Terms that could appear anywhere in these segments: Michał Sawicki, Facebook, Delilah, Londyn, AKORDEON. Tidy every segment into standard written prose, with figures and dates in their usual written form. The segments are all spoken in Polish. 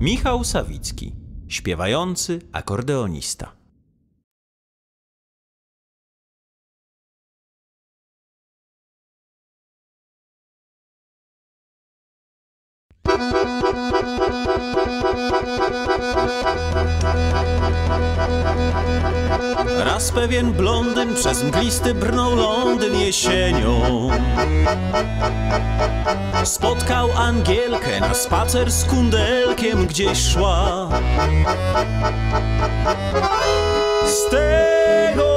Michał Sawicki, śpiewający akordeonista. Raz pewien blondyn przez mglisty brnął Londyn jesienią. Spotkał Angielkę na spacer z kundelkiem gdzieś szła. Z tego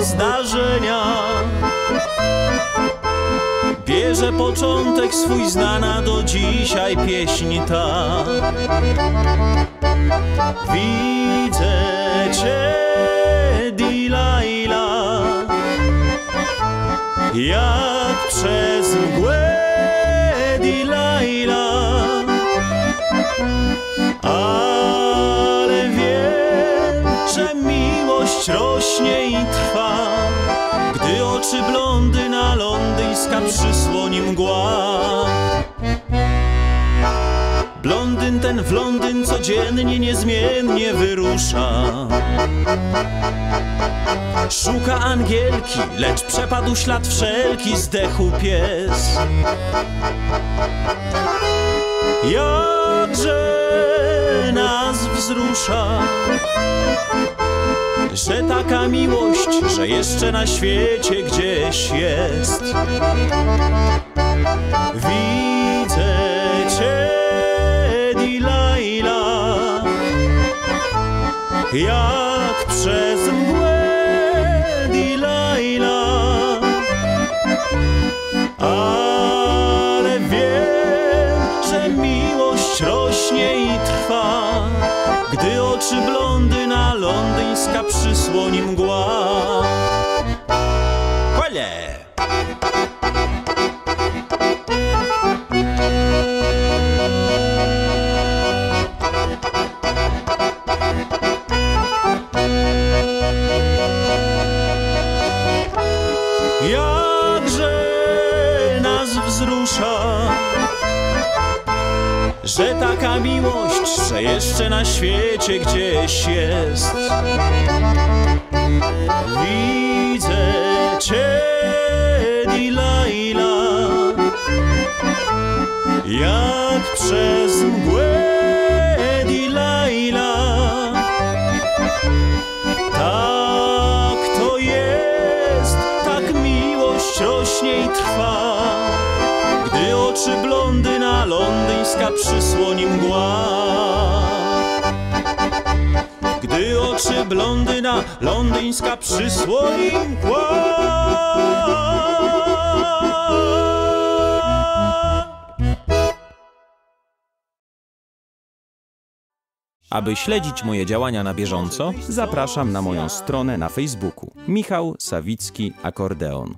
zdarzenia bierze początek swój znana do dzisiaj pieśń ta. Widzę cię, Delilah, jak przez mgłę, Delilah, ale wiem, że miłość rośnie i trwa, gdy oczy blondyna londyńska przysłoni mgła. Blondyn ten w Londyn codziennie niezmiennie wyrusza. Szuka Angielki, lecz przepadł ślad wszelki, zdechł pies. Jakże nas wzrusza, że taka miłość, że jeszcze na świecie gdzieś jest. Widzę cię, Delilah, jak przez mgłę, Delilah, ale wiem, że miłość rośnie i trwa, gdy oczy blondyna londyńska przysłoni mgła. Ole! Jakże nas wzrusza, że taka miłość, że jeszcze na świecie gdzieś jest. Widzę cię, Delilah, jak przez mgłę, Delilah, tak to jest, tak miłość rośnie i trwa, gdy oczy blondyna londyńska przysłoni mgła. Gdy oczy blondyna londyńska przysłoni mgła. Aby śledzić moje działania na bieżąco, zapraszam na moją stronę na Facebooku. Michał Sawicki Akordeon.